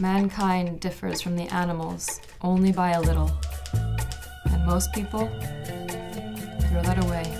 Mankind differs from the animals only by a little. And most people throw that away.